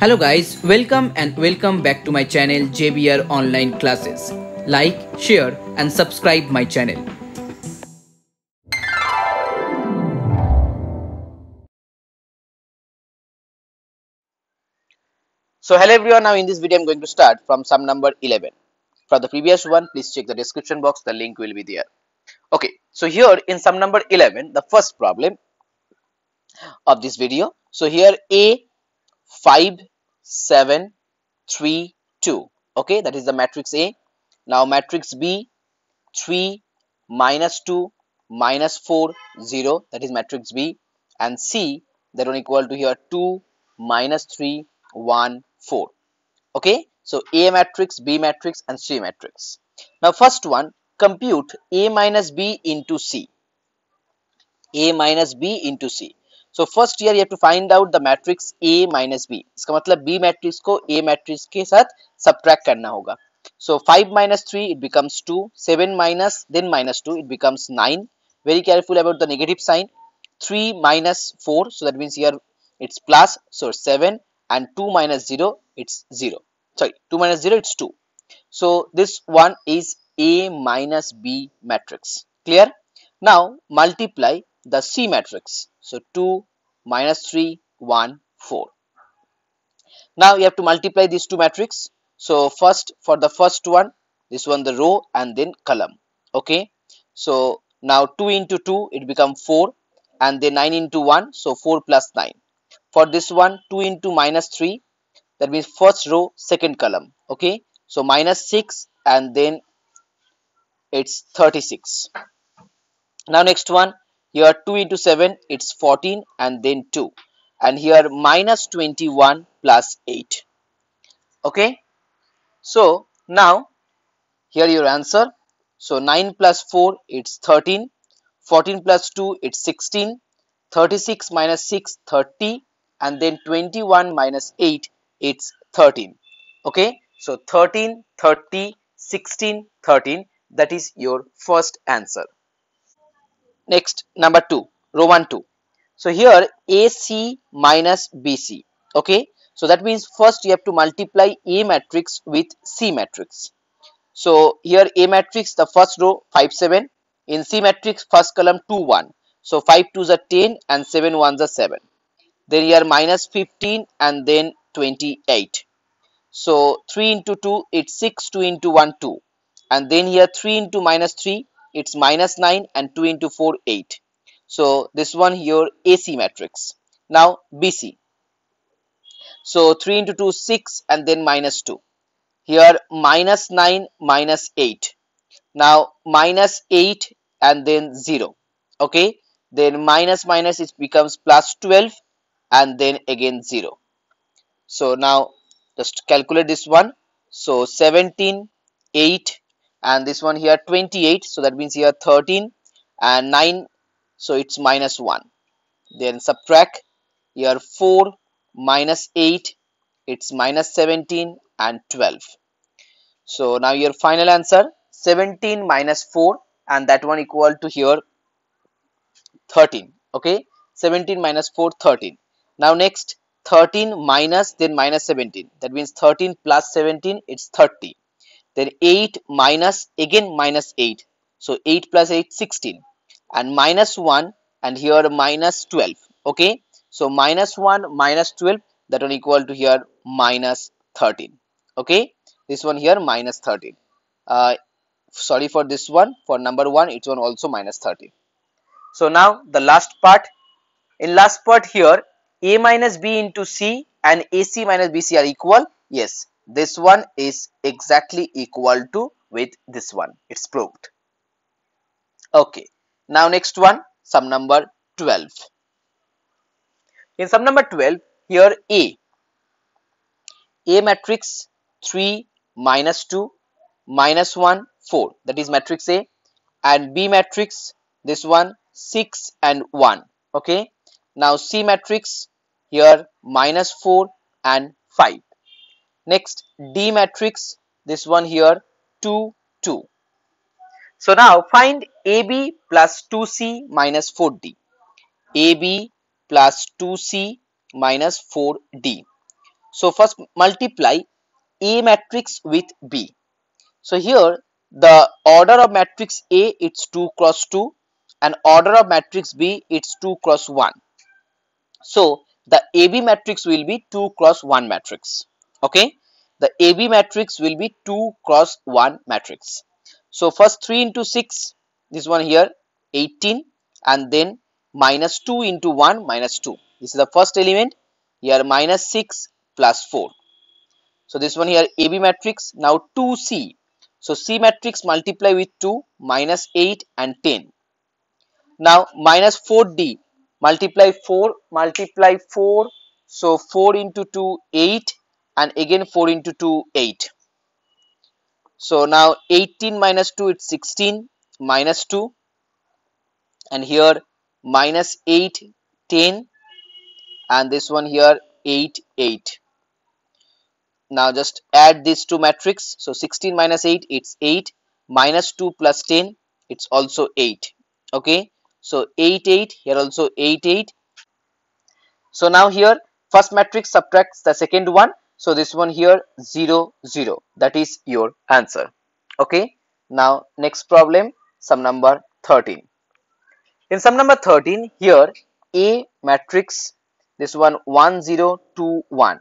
Hello guys, welcome back to my channel JBR Online Classes. Like, share and subscribe my channel. So hello everyone, now in this video I'm going to start from sum number 11. For the previous one, please check the description box, the link will be there. Okay, so here in sum number 11, the first problem of this video. So here A 5 7 3 2, okay, that is the matrix A. Now matrix B 3 -2 -4 0, that is matrix B, and C that one equal to here 2 -3 1 4, okay. So A matrix, B matrix and C matrix. Now first one, compute A minus B into C. A minus B into C. So first here you have to find out the matrix A minus B. इसका मतलब B matrix को A matrix के साथ subtract करना होगा. So 5 - 3 it becomes 2. 7 - then -2 it becomes 9. Very careful about the negative sign. 3 - 4, so that means here it's plus, so 7, and 2 - 0 it's 0. Sorry, 2 - 0 it's 2. So this one is A minus B matrix. Clear? Now multiply the C matrix. So 2 - 3 1 4. Now you have to multiply these two matrix. So first, for the first one, this one the row and then column. Okay. So now 2 into 2 it becomes 4, and then 9 into 1, so 4 + 9. For this one, 2 into -3, that means first row, second column. Okay. So -6 and then it's 36. Now next one, here 2 into 7 it's 14 and then 2, and here -21 + 8. Okay. So now here your answer. So 9 + 4 it's 13. 14 + 2 it's 16. 36 - 6 30, and then 21 - 8 it's 13. Okay. So 13, 30, 16, 13. That is your first answer. Next, number 2, row 1 2. So here AC minus BC. Okay, so that means first you have to multiply A matrix with C matrix. So here A matrix, the first row 5 7, in C matrix first column 2 1, so 5 2s are 10 and 7 1s are 7. Then here -15 and then 28. So 3 into 2 it's 6, 2 into 1 2. And then here 3 into -3 it's -9, and 2 into 4 8. So this one here AC matrix. Now BC. So 3 into 2 6, and then -2. Here -9 - 8. Now -8 and then 0. Okay. Then minus it becomes +12 and then again 0. So now just calculate this one. So 17 8. And this one here 28, so that means here 13 and 9, so it's -1. Then subtract here 4 - 8, it's -17 and 12. So now your final answer, 17 - 4, and that one equal to here 13. Okay, 17 - 4, 13. Now next, 13 - then -17, that means 13 + 17 it's 30. Then 8 - again -8, so 8 + 8 16, and -1 and here -12. Okay, so -1 - 12, that one equal to here -13. Okay, this one here -13. Sorry for this one, for number 1 it's one also -13. So now the last part. In last part here, A minus B into C and AC minus BC are equal. Yes, this one is exactly equal to with this one, it's proved. Okay, now next one, sum number 12. In sum number 12, here A matrix 3 - 2 - 1 4, that is matrix A, and B matrix this one 6 and 1. Okay, now C matrix here -4 and 5. Next, D matrix, this one here 2 2. So now find AB + 2C - 4D. AB + 2C - 4D. So first multiply A matrix with B. So here the order of matrix A, it's 2 cross 2, and order of matrix B, it's 2 cross 1. So the AB matrix will be 2 cross 1 matrix. Okay, the AB matrix will be 2 cross 1 matrix. So first 3 into 6, this one here 18, and then minus 2 into 1 minus 2. This is the first element here, minus 6 plus 4. So this one here AB matrix. Now 2C. So C matrix multiply with 2, minus 8 and 10. Now minus 4D, multiply 4. So 4 into 2 8, and again 4 into 2 8. So now 18 minus 2, it's 16, minus 2, and here minus 8 10, and this one here 8 8. Now just add these two matrix. So 16 minus 8, it's 8, minus 2 plus 10, it's also 8. Okay, so 8 8 here, also 8 8. So now here first matrix subtracts the second one. So this one here 0 0. That is your answer. Okay, now next problem, sum number 13. In sum number 13 here A matrix, this one 1 0 2 1.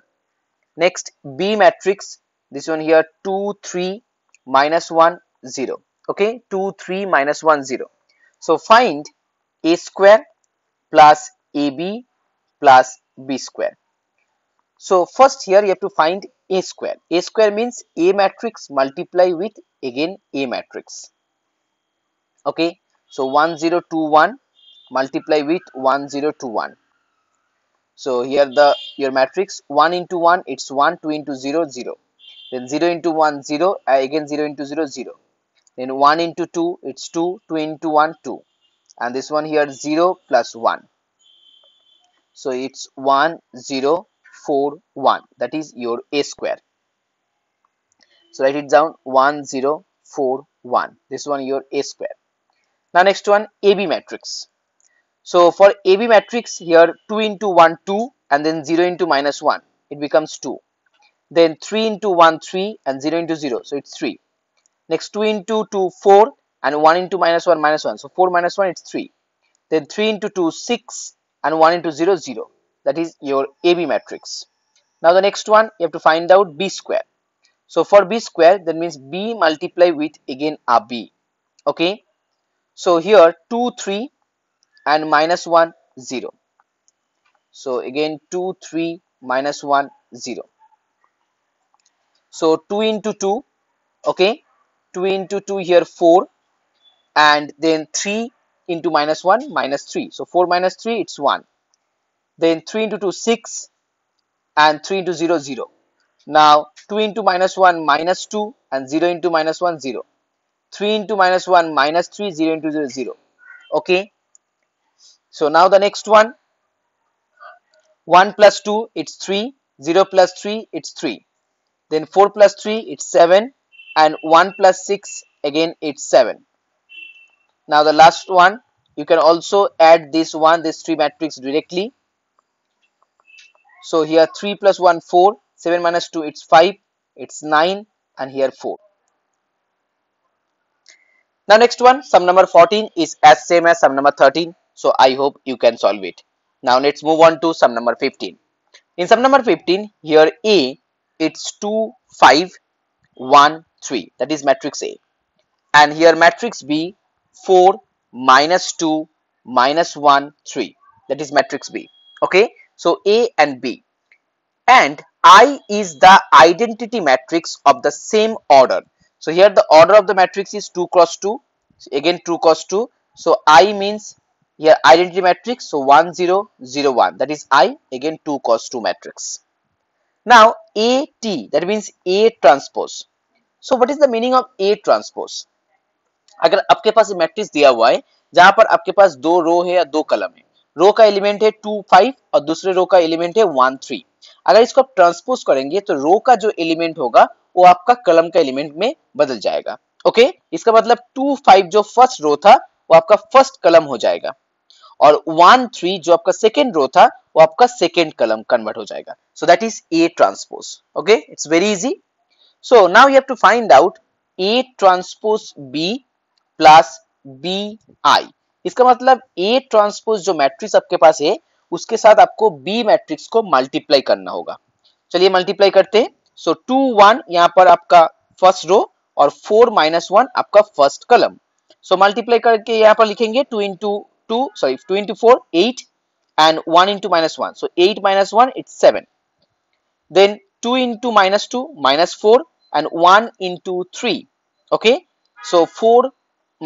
Next B matrix, this one here 2 3 minus 1 0. Okay, 2 3 minus 1 0. So find A square plus AB plus B square. So first here you have to find A square. A square means A matrix multiply with again A matrix. Okay, so 1 0 2 1 multiply with 1 0 2 1. So here the your matrix 1 into 1, it's 1, 2 into 0 0, then 0 into 1 0, again 0 into 0 0, then 1 into 2, it's 2, 2 into 1 2, and this one here 0 plus 1, so it's 1 0 4 1. That is your A square. So write it down, 1 0 4 1. This one your A square. Now next one, AB matrix. So for AB matrix here 2 into 1 2, and then 0 into minus 1, it becomes 2, then 3 into 1 3, and 0 into 0, so it's 3. Next 2 into 2 4, and 1 into minus 1 minus 1, so 4 minus 1, it's 3, then 3 into 2 6, and 1 into 0 0. That is your AB matrix. Now the next one you have to find out B square. So for B square, that means B multiply with again AB. Okay, so here 2 3 and minus 1 0, so again 2 3 minus 1 0, so 2 into 2. Okay, 2 into 2 here 4, and then 3 into minus 1 minus 3, so 4 minus 3, it's 1, then 3 into 2 6, and 3 into 0 0. Now 2 into minus 1 minus 2, and 0 into minus 1 0, 3 into minus 1 minus 3, 0 into 0 0. Okay. So now the next one, 1 plus 2, it's 3, 0 plus 3, it's 3, then 4 plus 3, it's 7, and 1 plus 6, again it's 7. Now the last one, you can also add this one, this 3 matrix directly. So here 3 plus 1, 4, 7 minus 2, it's 5, it's 9, and here 4. Now next one, sum number 14 is as same as sum number 13. So I hope you can solve it. Now let's move on to sum number 15. In sum number 15, here A, it's 2 5 1 3. That is matrix A, and here matrix B 4 minus 2 minus 1 3. That is matrix B. Okay, so A and B, and I is the identity matrix of the same order. So here the order of the matrix is 2 cross 2, so again 2 cross 2. So I means here identity matrix, so 1 0 0 1. That is I, again 2 cross 2 matrix. Now A T, that means A transpose. So what is the meaning of A transpose? अगर आपके पास matrix दिया हुआ है जहां पर आपके पास दो रो है या दो कलम है, रो का एलिमेंट है 2 5 और दूसरे रो का एलिमेंट है 1 3. अगर इसको आप ट्रांसपोज करेंगे तो रो का जो एलिमेंट होगा वो आपका कलम का एलिमेंट में बदल जाएगा. ओके, इसका मतलब 2 5 जो फर्स्ट रो था वो आपका फर्स्ट कलम हो जाएगा, और 1 3 जो आपका सेकेंड रो था वो आपका सेकेंड कॉलम कन्वर्ट हो जाएगा. So that is A transpose. Okay, it's very easy. So now you have to find out A transpose B plus B I. इसका मतलब ए ट्रांसपोज जो मैट्रिक्स आपके पास है उसके साथ आपको बी मैट्रिक्स को मल्टीप्लाई करना होगा. चलिए मल्टीप्लाई करते हैं. सो 2 1 यहाँ पर आपका फर्स्ट रो और 4 माइनस 1 आपका फर्स्ट कॉलम. सो मल्टीप्लाई करके यहाँ पर लिखेंगे 2 into 4 8 and 1 into -1. So 8 minus 1, it's 7. Then 2 into -2 -4 and 1 into 3. Okay, so 4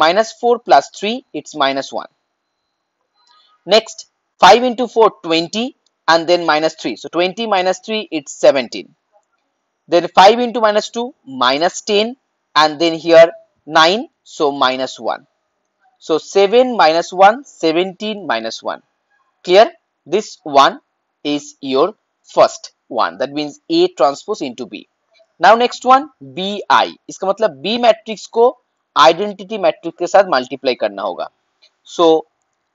minus 4 plus 3, it's -1. Next 5 into 4 20 and then -3. So 20 minus 3, it's 17. Then 5 into -2 -10 and then here 9. So -1. So 7 minus 1, 17 minus 1. Clear? This one is your first one. That means A transpose into B. Now next one B I. इसका मतलब B matrix को identity matrix के साथ multiply करना होगा. So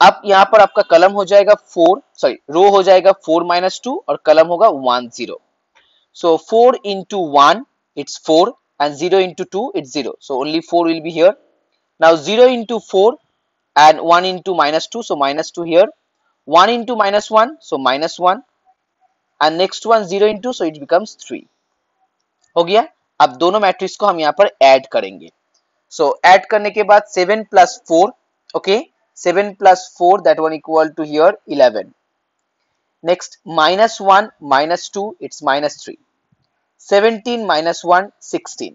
अब यहाँ पर आपका कलम हो जाएगा 4 रो हो जाएगा 4 माइनस 2 और कलम होगा 1 0. So 4 into 1, it's 4 and 0 into 2, it's 0. So only 4 will be here. Now 0 into 4 and 1 into -2, so -2 here. 1 into -1, so -1, and next one 0 into, so it becomes 3. हो गया. अब दोनों मैट्रिक्स को हम यहाँ पर ऐड करेंगे. सो ऐड करने के बाद 7 plus 4, okay, 7 plus 4, that one equal to here 11. Next -1 -2, it's -3. 17 minus 1, 16.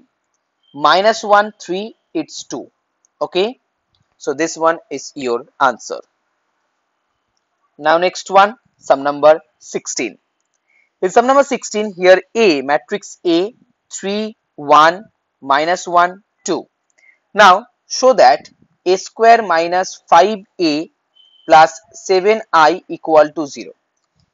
-1 3, it's 2. Okay, so this one is your answer. Now next one, sum number 16. In sum number 16, here A, matrix A, 3 1 -1 2. Now show that A² - 5A + 7I equal to 0.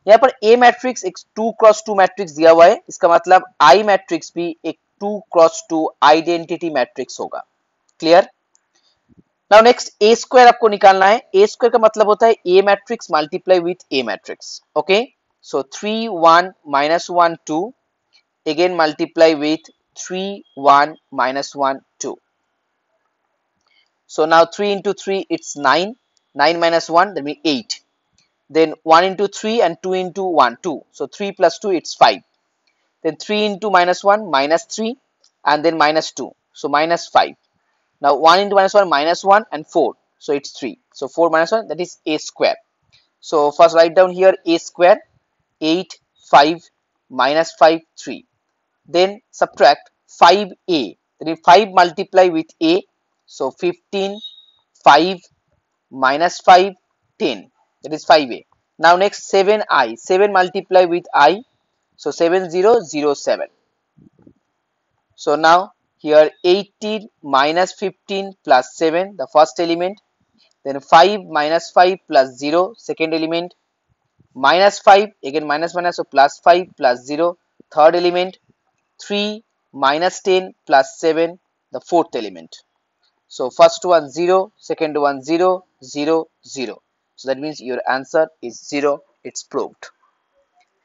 यहाँ पर A matrix एक 2 cross 2 matrix दिया हुआ है. इसका मतलब I matrix भी एक 2 क्रॉस 2 आइडेंटिटी मैट्रिक्स होगा. Clear? Now next A square आपको निकालना है. A स्क्वायर का मतलब होता है A matrix multiply with A matrix. Okay, so 3 1 -1 2 again multiply with 3 1 -1 2. So now 3 into 3, it's 9 9 minus 1, that mean 8. Then 1 into 3 and 2 into 1 2, so 3 plus 2, it's 5. Then 3 into -1 -3 and then -2, so -5. Now 1 into -1 -1 and 4, so it's 3. So 4 minus 1, that is A square. So first write down here A square, 8 5 -5 3. Then subtract 5A. Then 5 multiply with A, so 15 5 -5 10. That is 5A. Now next 7I. 7 multiply with I, so 7 0 0 7. So now here 18 -15 + 7, the first element. Then 5 -5 + 0, second element. -5 again -, so +5 + 0, third element. 3 -10 + 7, the fourth element. So first one 0, second one 0 0 0. So that means your answer is 0. It's proved.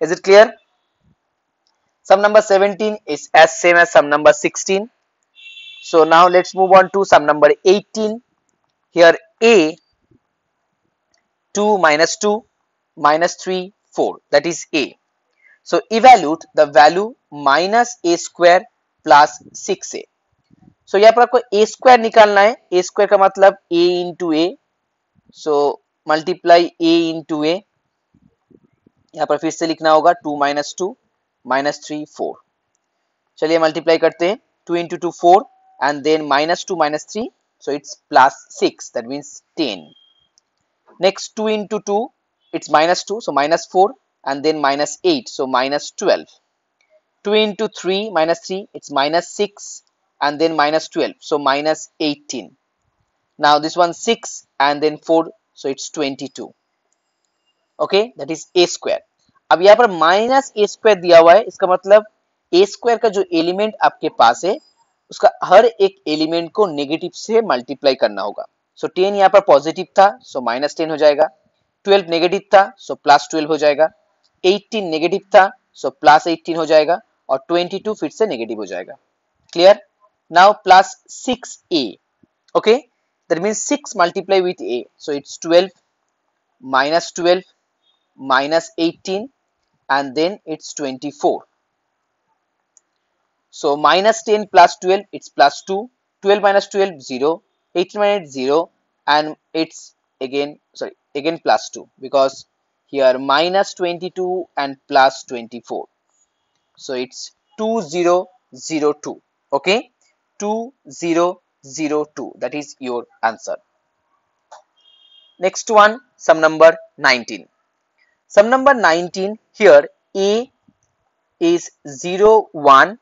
Is it clear? Sum number 17 is as same as sum number 16. So now let's move on to sum number 18. Here A, 2 -2 -3 4, that is A. So evaluate the value -A² + 6A. So यहाँ पर आपको A square निकालना है. A square का मतलब A into A. So multiply A into A. यहाँ पर फिर से लिखना होगा 2 -2 -3 4. चलिए मल्टीप्लाई करते हैं. 2 into 2 4 and then -2 -3, so it's +6, that means 10. Next 2 into 2, it's -2, so -4 and then -8, so -12. 2 into 3 -3, it's -6 and then -12, so -18. Now this one 6 and then 4, so it's 22. Okay, that is A square. अब यहाँ पर -A² दिया हुआ है. इसका मतलब A square का जो एलिमेंट आपके पास है उसका हर एक एलिमेंट को नेगेटिव से मल्टीप्लाई करना होगा. सो 10 यहाँ पर पॉजिटिव था, सो -10 हो जाएगा. 12 नेगेटिव था सो प्लस 12 हो जाएगा, 18 नेगेटिव था सो प्लस 18 हो जाएगा और 22 फिर से नेगेटिव हो जाएगा। Clear? Now plus 6a, okay, that means 6 multiply with a, so it's 12 minus 18 and then it's 24. So minus 10 plus 12, it's plus 2, 12 minus 12 0, 18 minus 0, and it's again plus 2, because here minus 22 and plus 24, so it's 2002. Okay, 2002, that is your answer. Next one, sum number 19. Sum number 19, here a is 0 1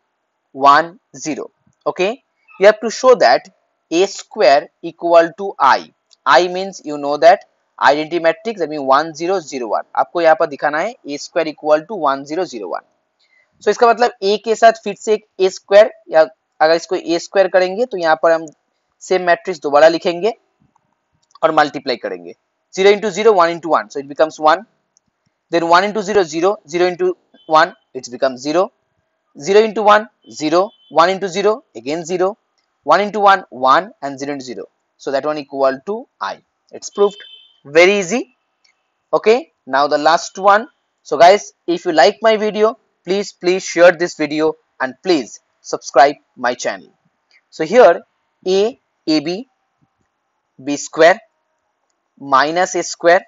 1 0. Okay, you have to show that a square equal to i means, you know that identity matrix, that means 1 0 0 1. आपको यहाँ पर दिखाना है a square equal to 1 0 0 1. So इसका मतलब a के साथ फिर से एक a square, या अगर इसको a square करेंगे तो यहाँ पर हम सेम मैट्रिक्स दोबारा लिखेंगे और मल्टीप्लाई करेंगे 0 into 0 1 into 1, so it becomes 1, then 1 into 0 0, 0 into 1 it becomes 0, 0 into 1 0, 1 into 0 again 0, 1 into 1 1 and 0 into 0, so that one equal to i. It's proved, very easy. Okay, now the last one. So guys, if you like my video, please share this video and please subscribe my channel. So here a b square minus a square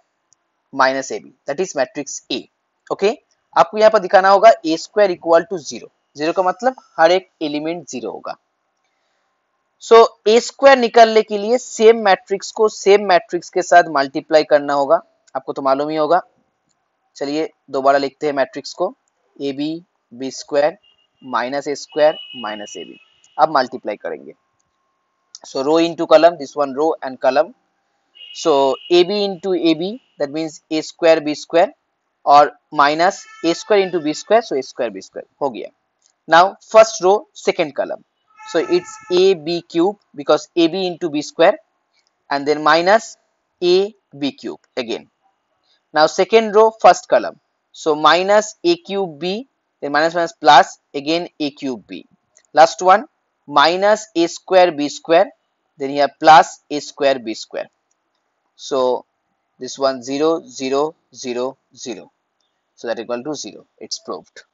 minus ab, that is matrix a. okay, आपको यहाँ पर दिखाना होगा a square equal to 0, 0 का मतलब हर एक element 0 होगा। सो a square निकालने के लिए सेम मैट्रिक्स को सेम मैट्रिक्स के साथ मल्टीप्लाई करना होगा, आपको तो मालूम ही होगा। चलिए दोबारा लिखते हैं मैट्रिक्स को, A B B square minus A B, अब मल्टीप्लाई करेंगे। So row into column, this one row and column, so A B into A B, that means A square B square और minus A square into B square, so A square B square हो गया। Now first row second column, so it's ab cube because ab into b square and then minus ab cube again. Now second row first column, so minus a cube b, then minus minus plus again a cube b. Last one minus a square b square, then here plus a square b square, so this one 0 0 0 0, so that equal to 0. It's proved.